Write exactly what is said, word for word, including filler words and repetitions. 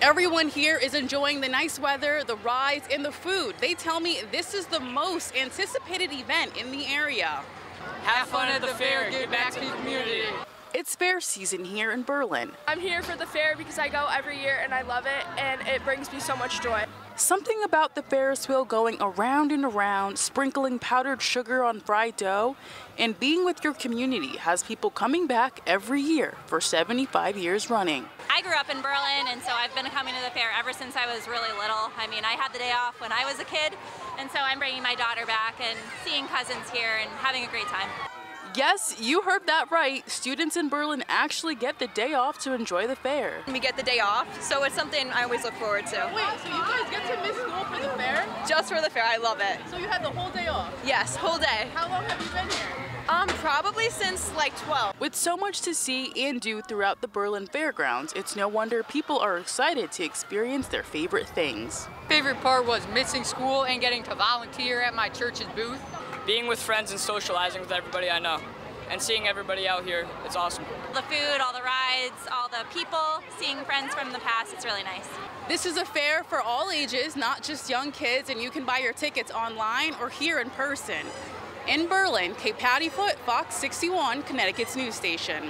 Everyone here is enjoying the nice weather, the rides, and the food. They tell me this is the most anticipated event in the area. Have fun at the fair, get back to the community. It's fair season here in Berlin. I'm here for the fair because I go every year and I love it, and it brings me so much joy. Something about the Ferris wheel going around and around, sprinkling powdered sugar on fried dough, and being with your community has people coming back every year for seventy-five years running. I grew up in Berlin, and so I've been coming to the fair ever since I was really little. I mean, I had the day off when I was a kid, and so I'm bringing my daughter back and seeing cousins here and having a great time. Yes, you heard that right. Students in Berlin actually get the day off to enjoy the fair. We get the day off, so it's something I always look forward to. Wait, so you guys get to miss school for the fair? Just for the fair, I love it. So you had the whole day off? Yes, whole day. How long have you been here? Um, probably since like twelve. With so much to see and do throughout the Berlin fairgrounds, it's no wonder people are excited to experience their favorite things. Favorite part was missing school and getting to volunteer at my church's booth. Being with friends and socializing with everybody I know, and seeing everybody out here, it's awesome. The food, all the rides, all the people, seeing friends from the past, it's really nice. This is a fair for all ages, not just young kids, and you can buy your tickets online or here in person. In Berlin, Kate Pattyfoot, Fox sixty-one, Connecticut's news station.